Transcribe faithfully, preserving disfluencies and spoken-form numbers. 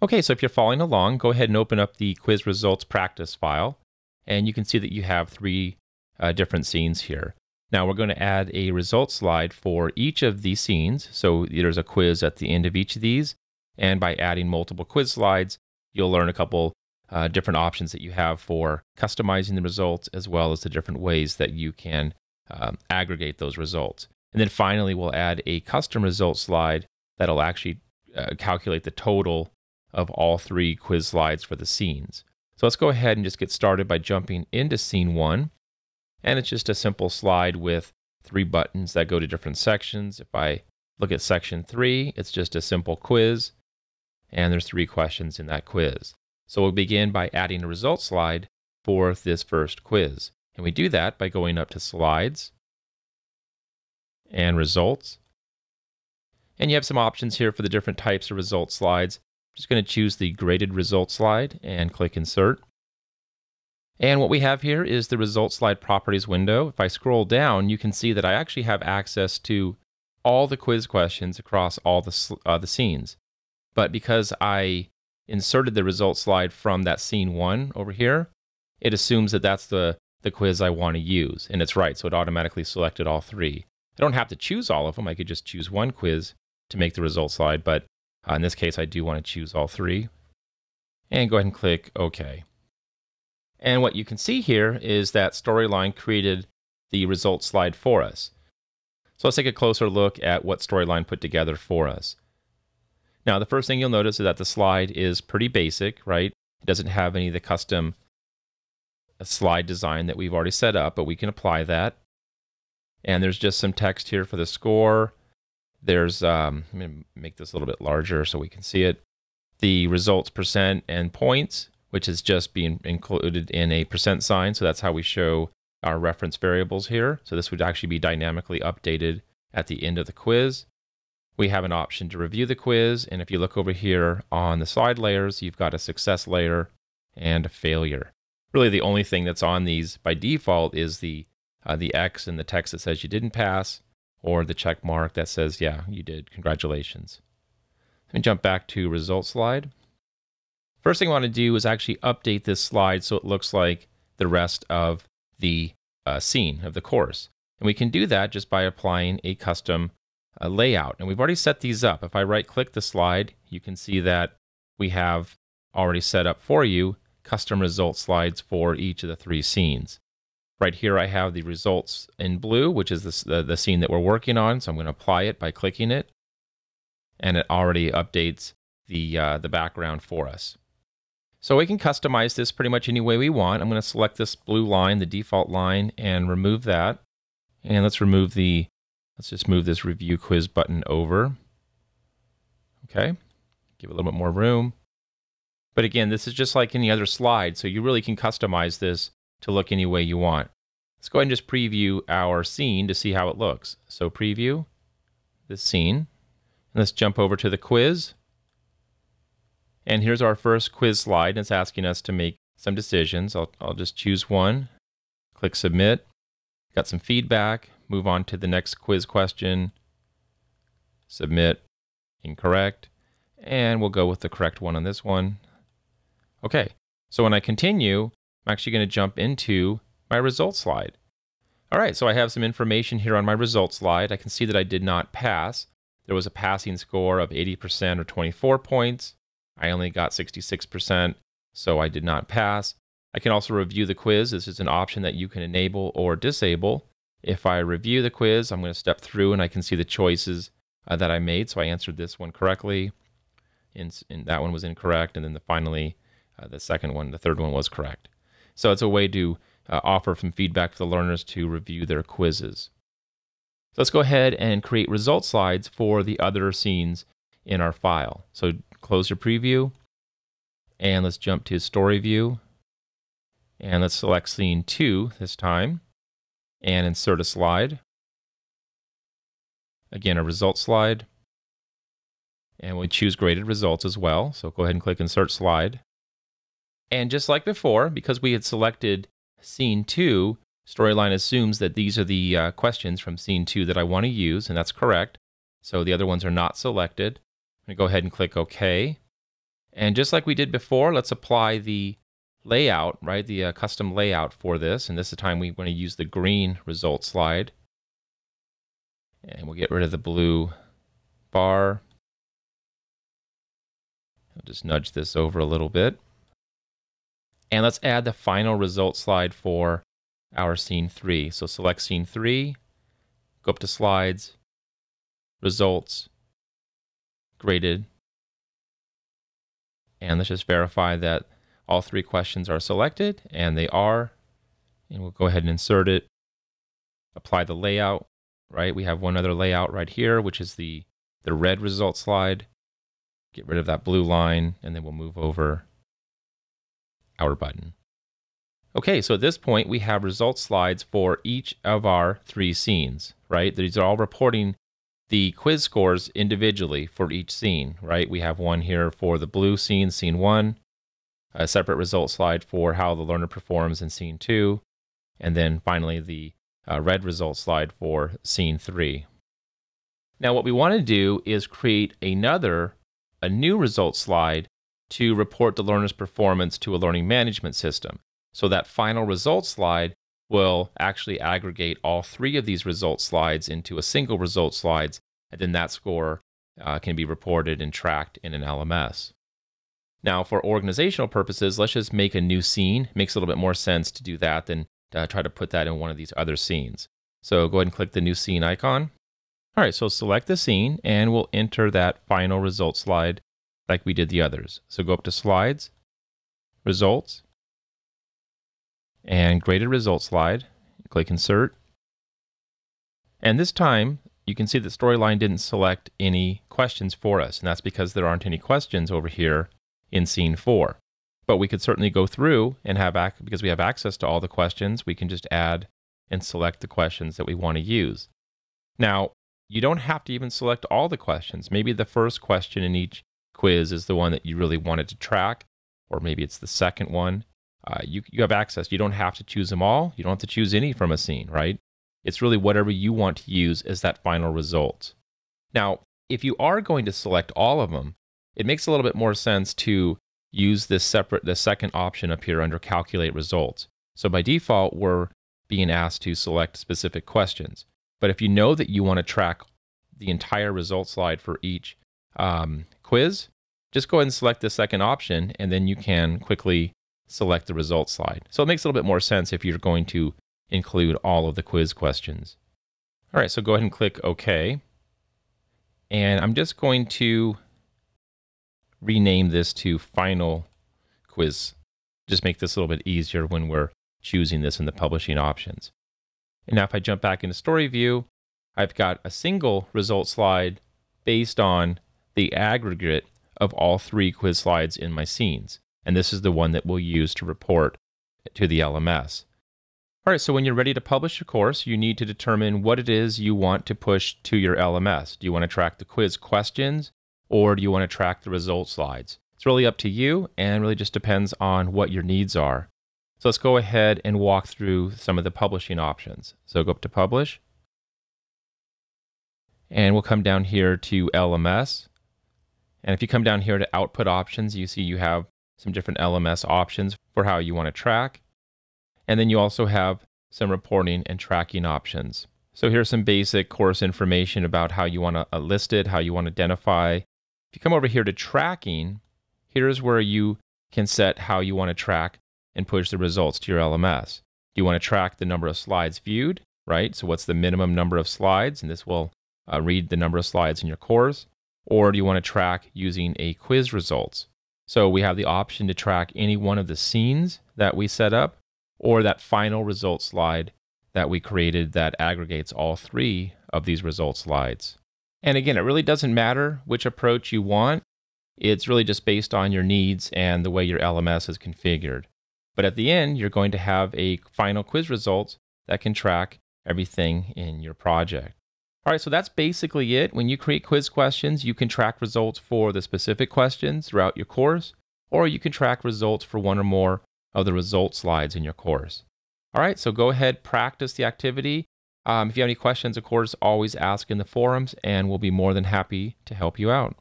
Okay, so if you're following along, go ahead and open up the quiz results practice file, and you can see that you have three uh, different scenes here. Now we're going to add a results slide for each of these scenes, so there's a quiz at the end of each of these, and by adding multiple quiz slides, you'll learn a couple uh, different options that you have for customizing the results, as well as the different ways that you can um, aggregate those results. And then finally, we'll add a custom results slide that'll actually uh, calculate the total of all three quiz slides for the scenes. So let's go ahead and just get started by jumping into scene one. And it's just a simple slide with three buttons that go to different sections. If I look at section three, it's just a simple quiz, and there's three questions in that quiz. So we'll begin by adding a results slide for this first quiz. And we do that by going up to Slides and Results. And you have some options here for the different types of results slides. Just going to choose the graded results slide and click Insert. And what we have here is the results slide properties window. If I scroll down, you can see that I actually have access to all the quiz questions across all the, uh, the scenes. But because I inserted the results slide from that scene one over here, it assumes that that's the, the quiz I want to use. And it's right, so it automatically selected all three. I don't have to choose all of them. I could just choose one quiz to make the results slide, but Uh, in this case, I do want to choose all three. And go ahead and click OK. And what you can see here is that Storyline created the results slide for us. So let's take a closer look at what Storyline put together for us. Now, the first thing you'll notice is that the slide is pretty basic, right? It doesn't have any of the custom slide design that we've already set up, but we can apply that. And there's just some text here for the score. There's, um, I'm going to make this a little bit larger so we can see it, the results percent and points, which is just being included in a percent sign. So that's how we show our reference variables here. So this would actually be dynamically updated at the end of the quiz. We have an option to review the quiz. And if you look over here on the slide layers, you've got a success layer and a failure. Really, the only thing that's on these by default is the, uh, the X and the text that says you didn't pass, or the check mark that says, yeah, you did, congratulations. Let me jump back to results slide. First thing I want to do is actually update this slide so it looks like the rest of the uh, scene of the course. And we can do that just by applying a custom uh, layout. And we've already set these up. If I right-click the slide, you can see that we have already set up for you custom results slides for each of the three scenes. Right here, I have the results in blue, which is the, the, the scene that we're working on. So I'm going to apply it by clicking it. And it already updates the, uh, the background for us. So we can customize this pretty much any way we want. I'm going to select this blue line, the default line, and remove that. And let's remove the, let's just move this review quiz button over. Okay, give it a little bit more room. But again, this is just like any other slide. So you really can customize this to look any way you want. Let's go ahead and just preview our scene to see how it looks. So preview this scene. And let's jump over to the quiz. And here's our first quiz slide. And it's asking us to make some decisions. I'll, I'll just choose one. Click Submit. Got some feedback. Move on to the next quiz question. Submit. Incorrect. And we'll go with the correct one on this one. Okay. So when I continue, I'm actually going to jump into my results slide. All right, so I have some information here on my results slide. I can see that I did not pass. There was a passing score of eighty percent or twenty-four points. I only got sixty-six percent, so I did not pass. I can also review the quiz. This is an option that you can enable or disable. If I review the quiz, I'm going to step through and I can see the choices uh, that I made. So I answered this one correctly, and, and that one was incorrect, and then the, finally uh, the second one, the third one was correct. So it's a way to uh, offer some feedback for the learners to review their quizzes. So let's go ahead and create result slides for the other scenes in our file. So close your preview, and let's jump to Story View, and let's select scene two this time, and insert a slide. Again, a result slide, and we choose graded results as well. So go ahead and click Insert Slide. And just like before, because we had selected scene two, Storyline assumes that these are the uh, questions from scene two that I want to use, and that's correct. So the other ones are not selected. I'm going to go ahead and click OK. And just like we did before, let's apply the layout, right? The uh, custom layout for this. And this is the time we want to use the green result slide. And we'll get rid of the blue bar. I'll just nudge this over a little bit. And let's add the final result slide for our scene three. So select scene three, go up to slides, results, graded. And let's just verify that all three questions are selected, and they are. And we'll go ahead and insert it, apply the layout, right? We have one other layout right here, which is the, the red result slide. Get rid of that blue line, and then we'll move over our button. Okay, so at this point, we have result slides for each of our three scenes, right? These are all reporting the quiz scores individually for each scene, right? We have one here for the blue scene, scene one, a separate result slide for how the learner performs in scene two, and then finally the uh, red result slide for scene three. Now, what we want to do is create another, a new result slide to report the learner's performance to a learning management system. So that final result slide will actually aggregate all three of these result slides into a single result slides, and then that score uh, can be reported and tracked in an L M S. Now, for organizational purposes, let's just make a new scene. It makes a little bit more sense to do that than uh, try to put that in one of these other scenes. So go ahead and click the new scene icon. All right, so select the scene, and we'll enter that final result slide like we did the others. So go up to slides, results, and graded result slide, click insert. And this time, you can see that Storyline didn't select any questions for us, and that's because there aren't any questions over here in scene four. But we could certainly go through and have, ac because we have access to all the questions, we can just add and select the questions that we want to use. Now, you don't have to even select all the questions. Maybe the first question in each quiz is the one that you really wanted to track, or maybe it's the second one. Uh, you, you have access. You don't have to choose them all. You don't have to choose any from a scene, right? It's really whatever you want to use as that final result. Now, if you are going to select all of them, it makes a little bit more sense to use this separate, the second option up here under Calculate Results. So by default, we're being asked to select specific questions. But if you know that you want to track the entire result slide for each um, quiz, just go ahead and select the second option, and then you can quickly select the result slide. So it makes a little bit more sense if you're going to include all of the quiz questions. All right, so go ahead and click OK. And I'm just going to rename this to Final Quiz. Just make this a little bit easier when we're choosing this in the publishing options. And now if I jump back into Story View, I've got a single result slide based on the aggregate of all three quiz slides in my scenes. And this is the one that we'll use to report to the L M S. All right, so when you're ready to publish your course, you need to determine what it is you want to push to your L M S. Do you want to track the quiz questions, or do you want to track the result slides? It's really up to you, and really just depends on what your needs are. So let's go ahead and walk through some of the publishing options. So go up to Publish, and we'll come down here to L M S. And if you come down here to Output Options, you see you have some different L M S options for how you want to track. And then you also have some reporting and tracking options. So here's some basic course information about how you want to list it, how you want to identify. If you come over here to tracking, here's where you can set how you want to track and push the results to your L M S. Do you want to track the number of slides viewed, right? So what's the minimum number of slides? And this will uh, read the number of slides in your course. Or do you want to track using a quiz results? So we have the option to track any one of the scenes that we set up, or that final result slide that we created that aggregates all three of these result slides. And again, it really doesn't matter which approach you want. It's really just based on your needs and the way your L M S is configured. But at the end, you're going to have a final quiz results that can track everything in your project. All right, so that's basically it. When you create quiz questions, you can track results for the specific questions throughout your course, or you can track results for one or more of the result slides in your course. All right, so go ahead, practice the activity. Um, if you have any questions, of course, always ask in the forums, and we'll be more than happy to help you out.